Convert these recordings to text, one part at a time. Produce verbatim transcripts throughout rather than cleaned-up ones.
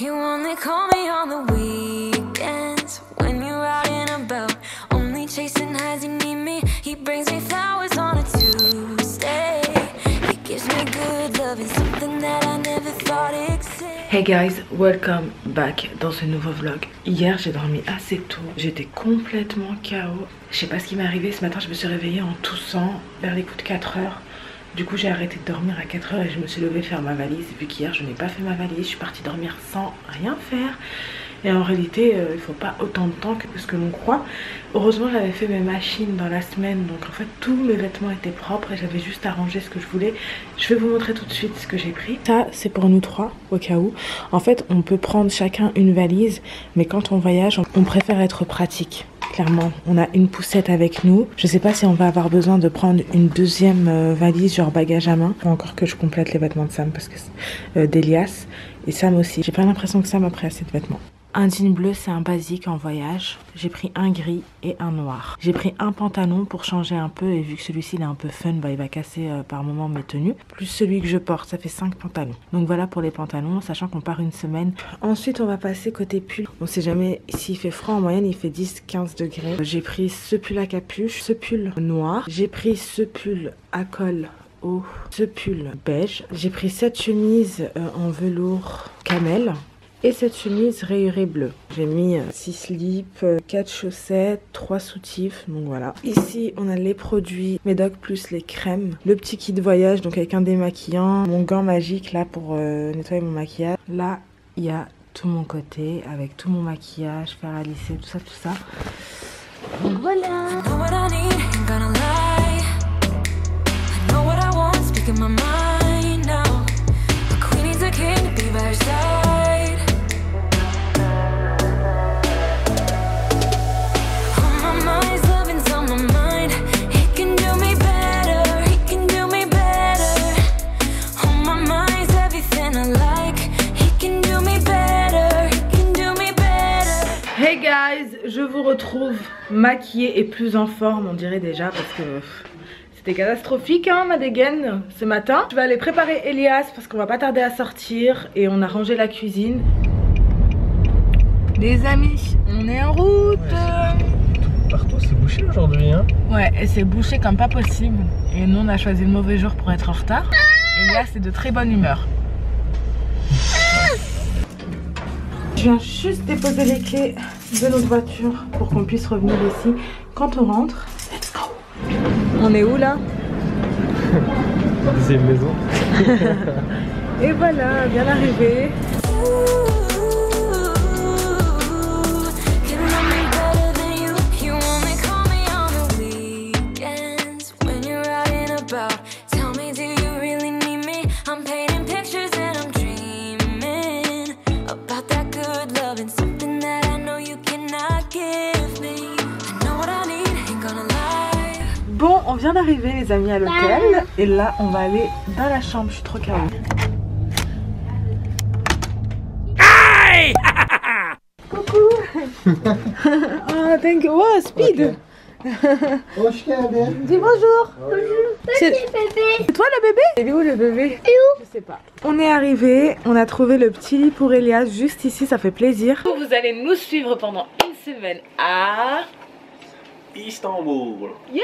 You only call me on the weekends when you're out and about, only chasing highs. You need me, he brings me flowers on a Tuesday. He gives me good love and something that I never thought existed. Hey guys, welcome back dans ce nouveau vlog. Hier j'ai dormi assez tôt, j'étais complètement K O. Je sais pas ce qui m'est arrivé, ce matin je me suis réveillée en toussant vers les coups de quatre heures. Du coup j'ai arrêté de dormir à quatre heures et je me suis levée faire ma valise. Vu qu'hier je n'ai pas fait ma valise, je suis partie dormir sans rien faire. Et en réalité euh, il faut pas autant de temps que ce que l'on croit. Heureusement j'avais fait mes machines dans la semaine, donc en fait tous mes vêtements étaient propres et j'avais juste à ranger ce que je voulais. Je vais vous montrer tout de suite ce que j'ai pris. Ça c'est pour nous trois au cas où. En fait on peut prendre chacun une valise, mais quand on voyage on préfère être pratique. Clairement, on a une poussette avec nous. Je sais pas si on va avoir besoin de prendre une deuxième valise, genre bagage à main. Faut encore que je complète les vêtements de Sam, parce que euh, d'Elias et Sam aussi. J'ai pas l'impression que Sam a pris assez de vêtements. Un jean bleu, c'est un basique en voyage. J'ai pris un gris et un noir. J'ai pris un pantalon pour changer un peu, et vu que celui-ci il est un peu fun, bah, il va casser euh, par moment mes tenues. Plus celui que je porte, ça fait cinq pantalons. Donc voilà pour les pantalons, sachant qu'on part une semaine. Ensuite on va passer côté pull. On sait jamais s'il fait froid, en moyenne il fait dix quinze degrés. J'ai pris ce pull à capuche, ce pull noir. J'ai pris ce pull à col haut, ce pull beige. J'ai pris cette chemise euh, en velours camel. Et cette chemise rayurée bleue. J'ai mis six slips, quatre chaussettes, trois soutifs. Donc voilà. Ici, on a les produits Médoc plus les crèmes. Le petit kit voyage, donc avec un démaquillant. Mon gant magique là pour euh, nettoyer mon maquillage. Là, il y a tout mon côté avec tout mon maquillage, fer à lisser, tout ça, tout ça. Donc voilà. Je vous retrouve maquillée et plus en forme, on dirait déjà, parce que c'était catastrophique hein, ma dégaine ce matin. Je vais aller préparer Elias parce qu'on va pas tarder à sortir et on a rangé la cuisine. Les amis, on est en route. Ouais, partout c'est bouché aujourd'hui hein. Ouais, et c'est bouché comme pas possible. Et nous on a choisi le mauvais jour pour être en retard. Elias est de très bonne humeur. Je viens juste déposer les clés de notre voiture pour qu'on puisse revenir ici quand on rentre. Let's go. On est où là? C'est une maison. Et voilà, bien arrivé. Bon, on vient d'arriver les amis à l'hôtel et là on va aller dans la chambre, je suis trop carrée. Hey coucou. Oh, thank you. Oh, speed. Okay. Dis bonjour. Bonjour. C'est toi le bébé? Il est où le bébé? Et où? Je sais pas. On est arrivé, on a trouvé le petit lit pour Elias juste ici, ça fait plaisir. Vous allez nous suivre pendant une semaine à... Istanbul. Yeah!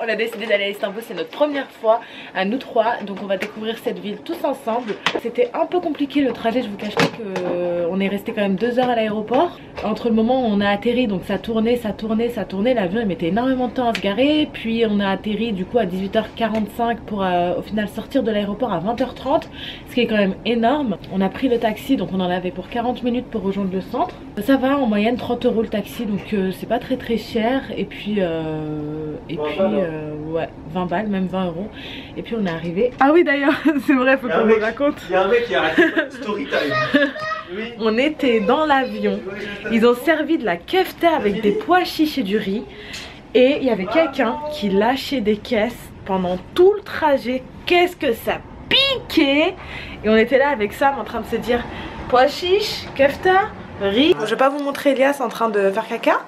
On a décidé d'aller à Istanbul, c'est notre première fois à nous trois, donc on va découvrir cette ville tous ensemble. C'était un peu compliqué le trajet, je vous cache pas que on est resté quand même deux heures à l'aéroport. Entre le moment où on a atterri, donc ça tournait, ça tournait, ça tournait, l'avion il mettait énormément de temps à se garer, puis on a atterri du coup à dix-huit heures quarante-cinq pour euh, au final sortir de l'aéroport à vingt heures trente, ce qui est quand même énorme. On a pris le taxi, donc on en avait pour quarante minutes pour rejoindre le centre. Ça va, en moyenne trente euros le taxi, donc euh, c'est pas très très cher. Et puis, euh, et puis euh, ouais, vingt balles, même vingt euros. Et puis on est arrivé. Ah oui, d'ailleurs, c'est vrai, faut qu'on vous raconte. Il y a un mec qui a story time. Oui. On était dans l'avion. Ils ont servi de la kefta avec des pois chiches et du riz. Et il y avait quelqu'un qui lâchait des caisses pendant tout le trajet. Qu'est-ce que ça piquait! Et on était là avec Sam en train de se dire pois chiches, kefta, riz. Je vais pas vous montrer Elias en train de faire caca.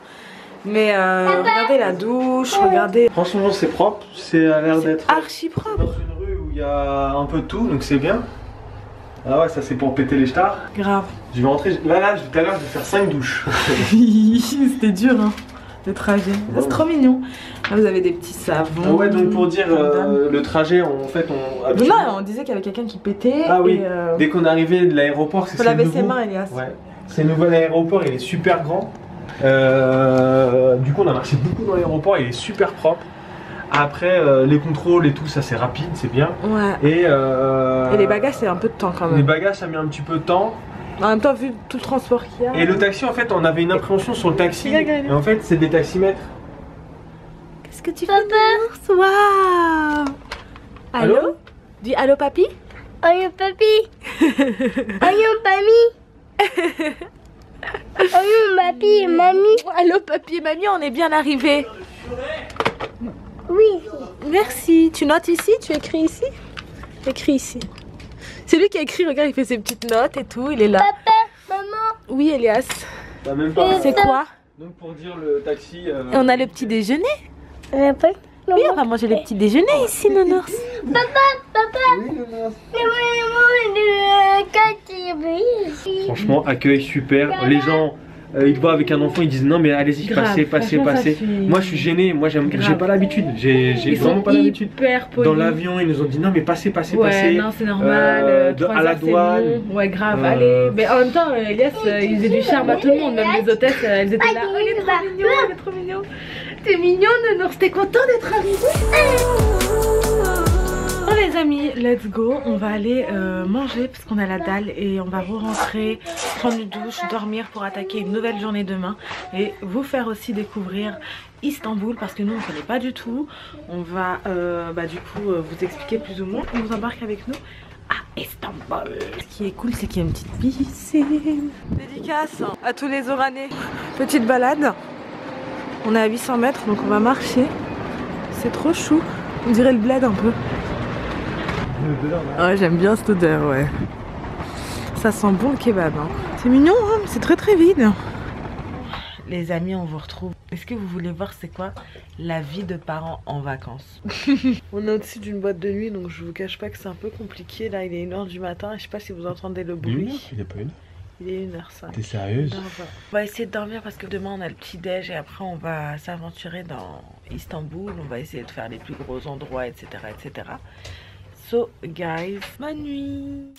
Mais euh, regardez la douche, regardez. Franchement c'est propre, c'est à l'air d'être archi propre. Dans une rue où il y a un peu de tout, donc c'est bien. Ah ouais, ça c'est pour péter les stars. Grave. Je vais rentrer, là là, tout à l'heure je vais faire cinq douches. C'était dur hein, le trajet. Ouais. C'est trop mignon. Là vous avez des petits savons. Ah ouais, donc pour dire euh, le trajet, on, en fait on... Habituellement... Non, on disait qu'il y avait quelqu'un qui pétait. Ah oui, et euh... dès qu'on arrivait de l'aéroport, c'est ça. Il faut laver nouveau... ses mains, Elias. Ouais. C'est nouveau l'aéroport, il est super grand. Euh... Du coup on a marché beaucoup dans l'aéroport, il est super propre. Après euh, les contrôles et tout ça c'est rapide, c'est bien. Ouais. Et, euh, et les bagages c'est un peu de temps quand même. Les bagages ça met un petit peu de temps. En même temps vu tout le transport qu'il y a. Et le taxi en fait on avait une appréhension sur le taxi. Et en fait c'est des taximètres. Qu'est-ce que tu fais? Waouh. Allô? Allô? Dis allô papy? Allô papy? Allô mamie? Allô papy et mamie? Allô papy et mamie, on est bien arrivés. Oui. Merci. Tu notes ici, tu écris ici. Écris ici. C'est lui qui a écrit, regarde, il fait ses petites notes et tout, il est là. Papa, maman. Oui, Elias. Bah, même pas. C'est quoi? Donc pour dire le taxi... Euh... On a le petit déjeuner. Euh, pas... Oui, on va manger le petit déjeuner ici, Nonours. Papa, papa. Oui, Nonours. Franchement, accueil super. Les gens... Euh, ils voient avec un enfant, ils disent non mais allez-y, passez, passez, passez. Moi je suis gêné, moi j'aime, j'ai pas l'habitude, j'ai vraiment pas l'habitude. Dans l'avion ils nous ont dit non mais passez, passez, ouais, passez. Non c'est normal. Euh, de, à la douane. Ouais grave, euh... allez. Mais en même temps Elias, euh, il faisait du charme à tout le monde, même les hôtesses, elles étaient là. Oh, il est trop mignon, il est trop mignon. T'es mignonne, Nonours, t'es content d'être arrivée. Bon les amis, let's go, on va aller euh, manger parce qu'on a la dalle et on va re-rentrer, prendre une douche, dormir pour attaquer une nouvelle journée demain et vous faire aussi découvrir Istanbul parce que nous on ne connaît pas du tout. On va euh, bah, du coup euh, vous expliquer plus ou moins, on vous embarque avec nous à Istanbul. Ce qui est cool c'est qu'il y a une petite piscine. Dédicace à tous les Oranais. Petite balade, on est à huit cents mètres donc on va marcher, c'est trop chou, on dirait le bled un peu. Ouais, j'aime bien cette odeur, ouais. Ça sent bon le kebab, hein. C'est mignon, hein, c'est très très vide. Les amis, on vous retrouve. Est-ce que vous voulez voir c'est quoi la vie de parents en vacances? On est au-dessus d'une boîte de nuit, donc je vous cache pas que c'est un peu compliqué. Là, il est une heure du matin, et je sais pas si vous entendez le bruit. Il est pas une heure. Il est une heure cinq. T'es sérieuse? Non, bah. On va essayer de dormir parce que demain on a le petit déj et après on va s'aventurer dans Istanbul. On va essayer de faire les plus gros endroits, et cetera, et cetera. So guys, bonne nuit.